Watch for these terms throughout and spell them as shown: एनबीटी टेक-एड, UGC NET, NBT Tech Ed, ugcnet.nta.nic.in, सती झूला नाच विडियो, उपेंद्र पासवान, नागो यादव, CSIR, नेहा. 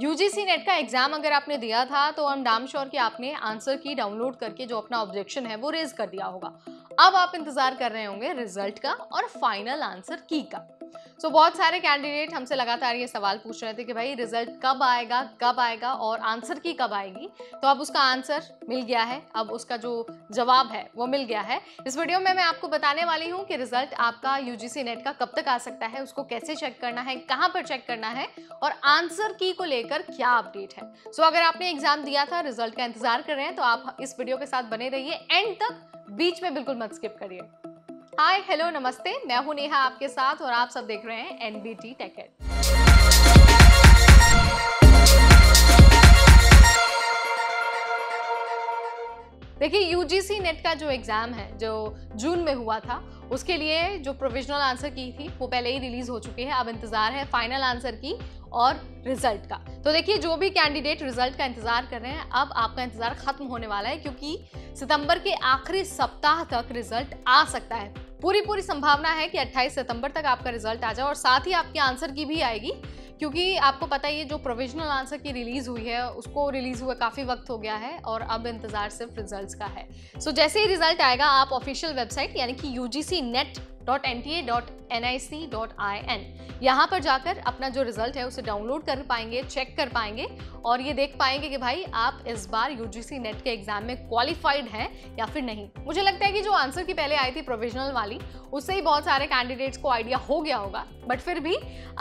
UGC NET का exam अगर आपने दिया था तो आई एम डैम श्योर कि आपने आंसर की डाउनलोड करके जो अपना ऑब्जेक्शन है वो रेज कर दिया होगा। अब आप इंतज़ार कर रहे होंगे रिजल्ट का और फाइनल आंसर की का। सो बहुत सारे कैंडिडेट हमसे लगातार ये सवाल पूछ रहे थे कि भाई रिजल्ट कब आएगा और आंसर की कब आएगी। तो अब उसका आंसर मिल गया है, अब उसका जो जवाब है वो मिल गया है। इस वीडियो में मैं आपको बताने वाली हूँ कि रिजल्ट आपका यूजीसी नेट का कब तक आ सकता है, उसको कैसे चेक करना है, कहाँ पर चेक करना है और आंसर की को लेकर क्या अपडेट है। सो अगर आपने एग्जाम दिया था, रिजल्ट का इंतजार कर रहे हैं तो आप इस वीडियो के साथ बने रहिए एंड तक, बीच में बिल्कुल मत स्किप करिए। हाय हेलो नमस्ते, मैं हूं नेहा आपके साथ और आप सब देख रहे हैं एनबीटी टेक एड। देखिए यूजीसी नेट का जो एग्जाम है जो जून में हुआ था, उसके लिए जो प्रोविजनल आंसर की थी वो पहले ही रिलीज हो चुकी है। अब इंतजार है फाइनल आंसर की और रिजल्ट का। तो देखिए जो भी कैंडिडेट रिजल्ट का इंतजार कर रहे हैं, अब आपका इंतजार खत्म होने वाला है क्योंकि सितंबर के आखिरी सप्ताह तक रिजल्ट आ सकता है। पूरी संभावना है कि 28 सितंबर तक आपका रिजल्ट आ जाए और साथ ही आपकी आंसर की भी आएगी, क्योंकि आपको पता है ये जो प्रोविजनल आंसर की रिलीज़ हुई है उसको रिलीज़ हुए काफ़ी वक्त हो गया है और अब इंतज़ार सिर्फ रिजल्ट्स का है। सो जैसे ही रिजल्ट आएगा आप ऑफिशियल वेबसाइट यानी कि ugcnet.nta.nic.in यहाँ पर जाकर अपना जो रिजल्ट है उसे डाउनलोड कर पाएंगे, चेक कर पाएंगे और ये देख पाएंगे कि भाई आप इस बार यूजीसी नेट के एग्जाम में क्वालिफाइड हैं या फिर नहीं। मुझे लगता है कि जो आंसर की पहले आई थी प्रोविजनल वाली, उससे ही बहुत सारे कैंडिडेट्स को आइडिया हो गया होगा, बट फिर भी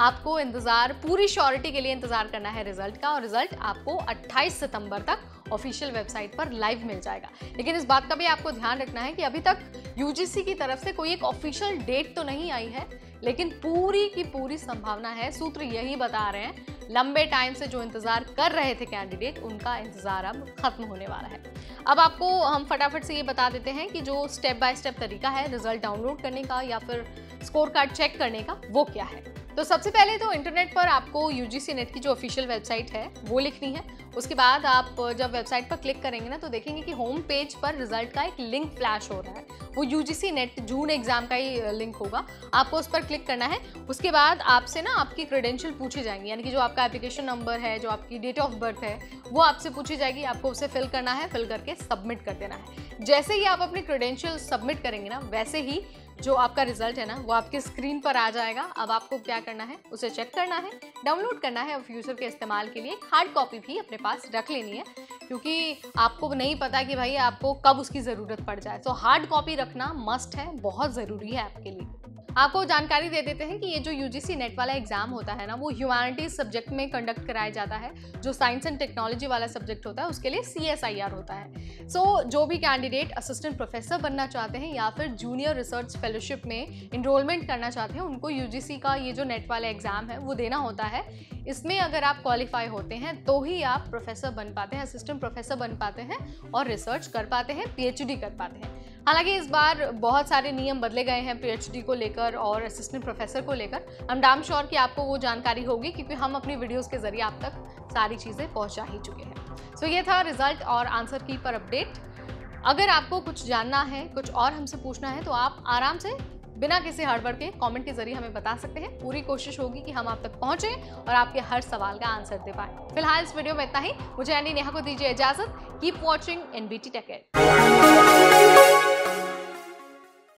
आपको इंतजार, पूरी श्योरिटी के लिए इंतजार करना है रिजल्ट का और रिजल्ट आपको 28 सितंबर तक ऑफिशियल वेबसाइट पर लाइव मिल जाएगा। लेकिन इस बात का भी आपको ध्यान रखना है कि अभी तक यूजीसी की तरफ से कोई एक ऑफिशियल डेट तो नहीं आई है, लेकिन पूरी की पूरी संभावना है, सूत्र यही बता रहे हैं। लंबे टाइम से जो इंतज़ार कर रहे थे कैंडिडेट, उनका इंतज़ार अब खत्म होने वाला है। अब आपको हम फटाफट से ये बता देते हैं कि जो स्टेप बाय स्टेप तरीका है रिजल्ट डाउनलोड करने का या फिर स्कोर कार्ड चेक करने का वो क्या है। तो सबसे पहले तो इंटरनेट पर आपको यूजीसी नेट की जो ऑफिशियल वेबसाइट है वो लिखनी है। उसके बाद आप जब वेबसाइट पर क्लिक करेंगे ना तो देखेंगे कि होम पेज पर रिजल्ट का एक लिंक फ्लैश हो रहा है, वो यूजीसी नेट जून एग्जाम का ही लिंक होगा। आपको उस पर क्लिक करना है। उसके बाद आपसे ना आपकी क्रेडेंशियल पूछी जाएंगी, यानी कि जो आपका एप्लीकेशन नंबर है, जो आपकी डेट ऑफ बर्थ है वो आपसे पूछी जाएगी। आपको उसे फिल करना है, फिल करके सबमिट कर देना है। जैसे ही आप अपनी क्रेडेंशियल सबमिट करेंगे ना, वैसे ही जो आपका रिजल्ट है ना वो आपके स्क्रीन पर आ जाएगा। अब आपको क्या करना है, उसे चेक करना है, डाउनलोड करना है और फ्यूचर के इस्तेमाल के लिए एक हार्ड कॉपी भी अपने पास रख लेनी है, क्योंकि आपको नहीं पता कि भाई आपको कब उसकी ज़रूरत पड़ जाए। तो हार्ड कॉपी रखना मस्ट है, बहुत ज़रूरी है आपके लिए। आपको जानकारी दे देते हैं कि ये जो यूजीसी नेट वाला एग्जाम होता है ना वो ह्यूमैनिटीज सब्जेक्ट में कंडक्ट कराया जाता है। जो साइंस एंड टेक्नोलॉजी वाला सब्जेक्ट होता है उसके लिए CSIR होता है। सो जो भी कैंडिडेट असिस्टेंट प्रोफेसर बनना चाहते हैं या फिर जूनियर रिसर्च फेलोशिप में इनरोलमेंट करना चाहते हैं, उनको यूजीसी का ये जो नेट वाला एग्ज़ाम है वो देना होता है। इसमें अगर आप क्वालिफाई होते हैं तो ही आप प्रोफेसर बन पाते हैं, असिस्टेंट प्रोफेसर बन पाते हैं और रिसर्च कर पाते हैं, PhD कर पाते हैं। हालांकि इस बार बहुत सारे नियम बदले गए हैं PhD को लेकर और असिस्टेंट प्रोफेसर को लेकर। आई एम डैम श्योर कि आपको वो जानकारी होगी क्योंकि हम अपनी वीडियोस के जरिए आप तक सारी चीज़ें पहुंचा ही चुके हैं। सो ये था रिजल्ट और आंसर की पर अपडेट। अगर आपको कुछ जानना है, कुछ और हमसे पूछना है तो आप आराम से बिना किसी हड़बड़ के कमेंट के जरिए हमें बता सकते हैं। पूरी कोशिश होगी कि हम आप तक पहुंचें और आपके हर सवाल का आंसर दे पाएँ। फिलहाल इस वीडियो में इतना ही। मुझे नेहा को दीजिए इजाज़त। Keep watching NBT Tech Ed।